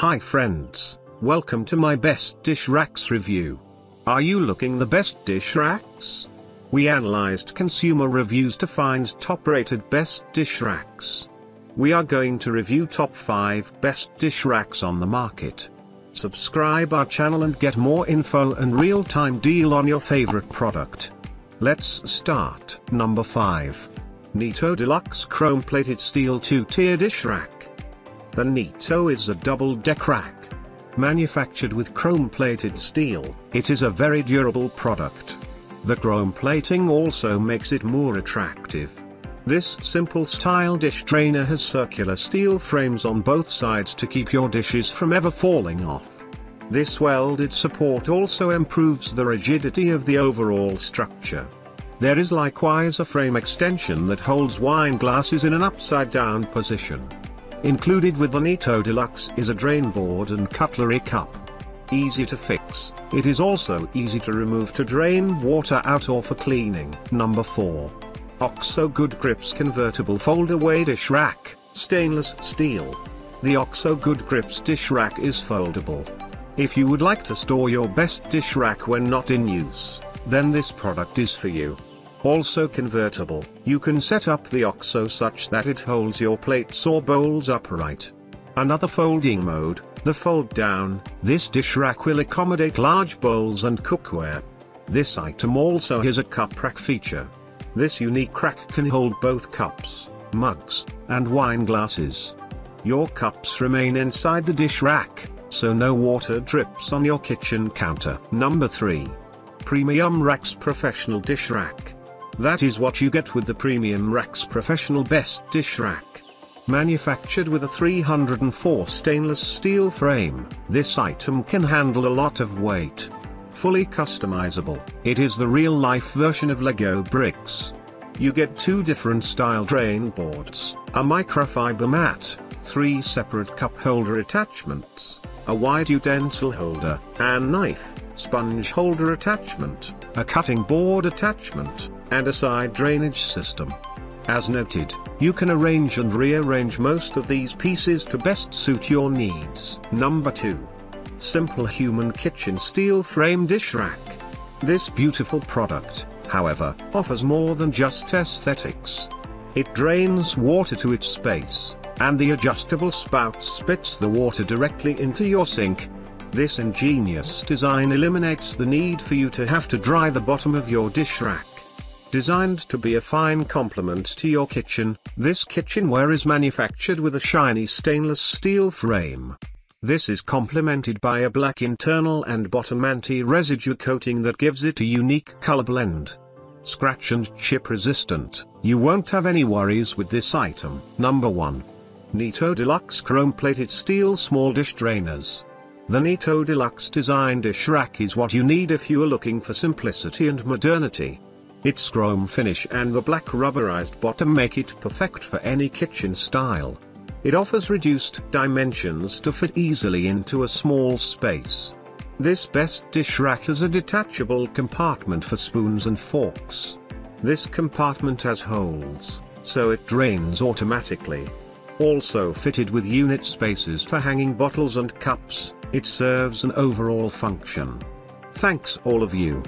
Hi friends, welcome to my best dish racks review. Are you looking the best dish racks? We analyzed consumer reviews to find top rated best dish racks. We are going to review top 5 best dish racks on the market. Subscribe our channel and get more info and real time deal on your favorite product. Let's start. Number 5. Neat-O Deluxe Chrome Plated Steel 2-Tier Dish Rack. The Neat-O is a double-deck rack. Manufactured with chrome-plated steel, it is a very durable product. The chrome plating also makes it more attractive. This simple style dish drainer has circular steel frames on both sides to keep your dishes from ever falling off. This welded support also improves the rigidity of the overall structure. There is likewise a frame extension that holds wine glasses in an upside-down position. Included with the Neat-O Deluxe is a drain board and cutlery cup. Easy to fix, it is also easy to remove to drain water out or for cleaning. Number 4. OXO Good Grips Convertible Foldaway Dish Rack, Stainless Steel. The OXO Good Grips dish rack is foldable. If you would like to store your best dish rack when not in use, then this product is for you. Also convertible, you can set up the OXO such that it holds your plates or bowls upright. Another folding mode, the fold down, this dish rack will accommodate large bowls and cookware. This item also has a cup rack feature. This unique rack can hold both cups, mugs, and wine glasses. Your cups remain inside the dish rack, so no water drips on your kitchen counter. Number 3. Premium Racks Professional Dish Rack. That is what you get with the Premium Racks Professional Best Dish Rack. Manufactured with a 304 stainless steel frame, this item can handle a lot of weight. Fully customizable, it is the real-life version of Lego bricks. You get 2 different style drain boards, a microfiber mat, 3 separate cup holder attachments, a wide utensil holder, and knife, sponge holder attachment, a cutting board attachment, and a side drainage system. As noted, you can arrange and rearrange most of these pieces to best suit your needs. Number 2. Simplehuman Kitchen Steel Frame Dish Rack. This beautiful product, however, offers more than just aesthetics. It drains water to its space, and the adjustable spout spits the water directly into your sink. This ingenious design eliminates the need for you to have to dry the bottom of your dish rack. Designed to be a fine complement to your kitchen, this kitchenware is manufactured with a shiny stainless steel frame. This is complemented by a black internal and bottom anti-residue coating that gives it a unique color blend. Scratch and chip resistant, you won't have any worries with this item. Number 1. Neat-O Deluxe Chrome Plated Steel Small Dish Drainers. The Neat-O Deluxe Design Dish Rack is what you need if you are looking for simplicity and modernity. Its chrome finish and the black rubberized bottom make it perfect for any kitchen style. It offers reduced dimensions to fit easily into a small space. This best dish rack has a detachable compartment for spoons and forks. This compartment has holes, so it drains automatically. Also fitted with unit spaces for hanging bottles and cups, it serves an overall function. Thanks all of you.